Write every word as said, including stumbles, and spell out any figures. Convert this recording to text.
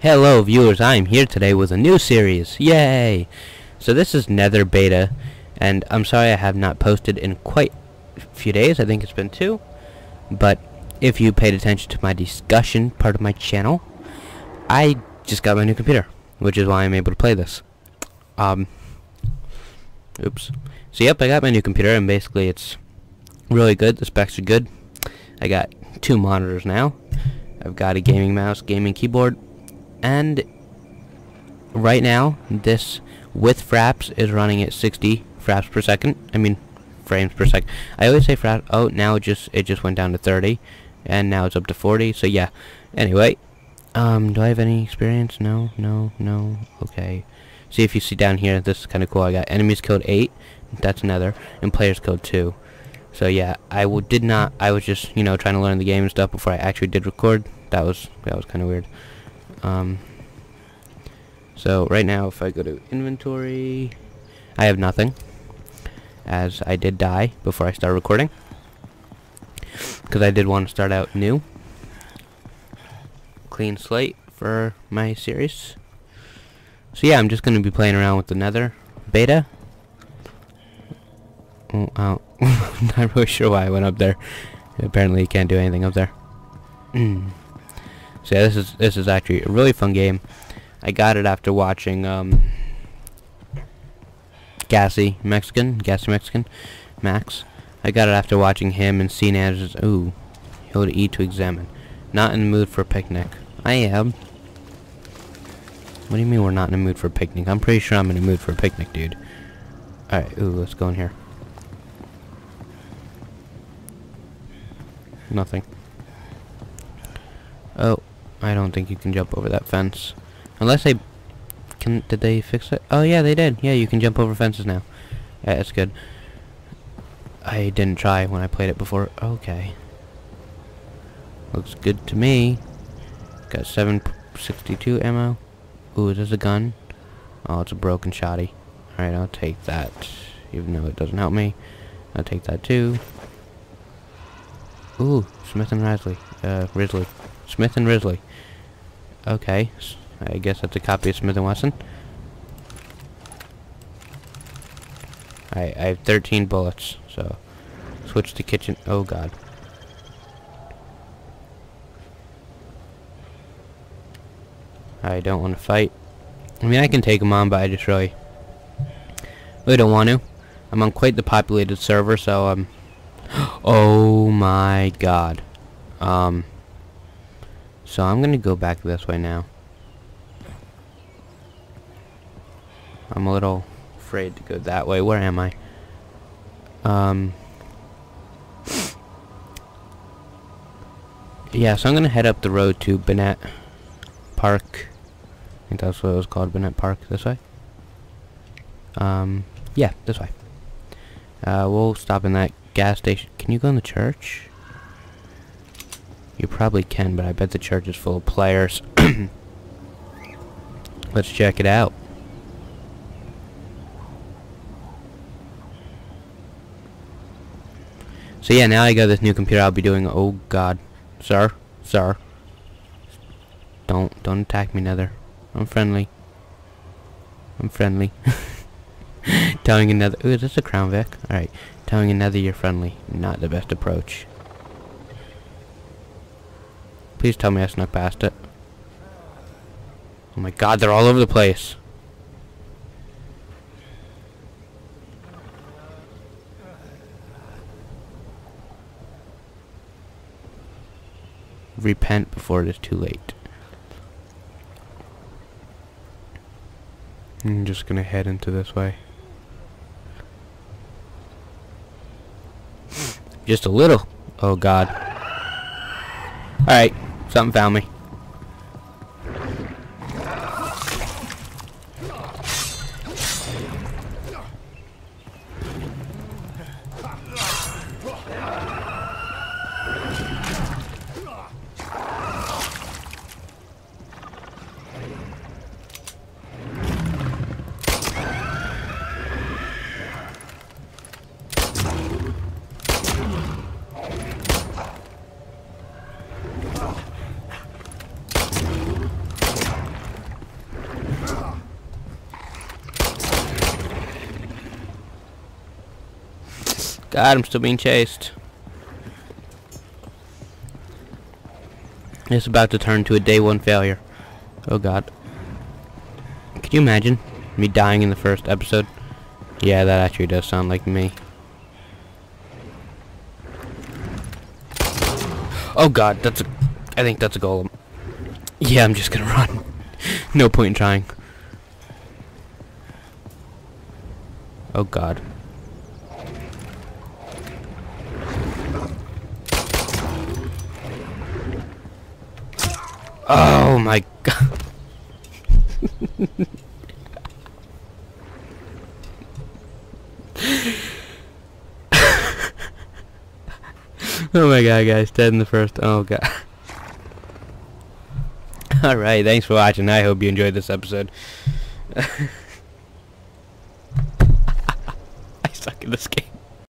Hello viewers, I am here today with a new series, yay! So this is Nether Beta, and I'm sorry I have not posted in quite a few days, I think it's been two, but if you paid attention to my discussion part of my channel, I just got my new computer, which is why I'm able to play this. Um, oops. So yep, I got my new computer, and basically it's really good, the specs are good. I got two monitors now, I've got a gaming mouse, gaming keyboard, and right now this with fraps is running at sixty fraps per second. I mean frames per second. I always say fraps. Oh, now it just it just went down to thirty, and now it's up to forty. So yeah. Anyway, um, do I have any experience? No, no, no. Okay. See if you see down here. This is kind of cool. I got enemies code eight. That's another, and players code two. So yeah, I w did not. I was just you know trying to learn the game and stuff before I actually did record. That was that was kind of weird. Um, so right now if I go to inventory, I have nothing, as I did die before I start recording, because I did want to start out new, clean slate for my series. So yeah, I'm just going to be playing around with the Nether Beta. Oh, oh. I'm not really sure why I went up there. Apparently you can't do anything up there. Mm. So yeah, this is this is actually a really fun game. I got it after watching um, Gassy Mexican, Gassy Mexican, Max. I got it after watching him and seeing as ooh, hold E to examine. Not in the mood for a picnic. I am. What do you mean we're not in the mood for a picnic? I'm pretty sure I'm in the mood for a picnic, dude. All right, ooh, let's go in here. Nothing. Oh. I don't think you can jump over that fence. Unless they... Can, did they fix it? Oh yeah, they did. Yeah, you can jump over fences now. Yeah, that's good. I didn't try when I played it before. Okay. Looks good to me. Got seven sixty-two ammo. Ooh, is this a gun? Oh, it's a broken shotty. Alright, I'll take that. Even though it doesn't help me. I'll take that too. Ooh, Smith and Risley. Uh, Risley. Smith and Risley. Okay, I guess that's a copy of Smith and Wesson. I I have thirteen bullets, so switch to kitchen. Oh God. I don't want to fight. I mean, I can take them on, but I just really, really don't want to. I'm on quite the populated server, so um. Oh my God. Um. So I'm gonna go back this way now. I'm a little afraid to go that way. Where am I? Um. Yeah, so I'm gonna head up the road to Bennett Park. I think that's what it was called, Bennett Park. This way. Um. Yeah, this way. Uh, we'll stop in that gas station. Can you go in the church? You probably can, but I bet the church is full of players. Let's check it out. So yeah, now I got this new computer. I'll be doing. Oh God, sir, sir, don't don't attack me, Nether. I'm friendly. I'm friendly. Telling another. Ooh, is this a Crown Vic? All right. Telling another you're friendly. Not the best approach. Please tell me I snuck past it. Oh my God, they're all over the place. Repent before it is too late. I'm just gonna head into this way. Just a little. Oh God. Alright. Something found me. God, I'm still being chased. It's about to turn to a day one failure. Oh God. Could you imagine me dying in the first episode? Yeah, that actually does sound like me. Oh God, that's a... I think that's a golem. Yeah, I'm just gonna run. No point in trying. Oh God. Oh my God. Oh my God, guys, dead in the first. Oh God. Alright, thanks for watching. I hope you enjoyed this episode. I suck at this game.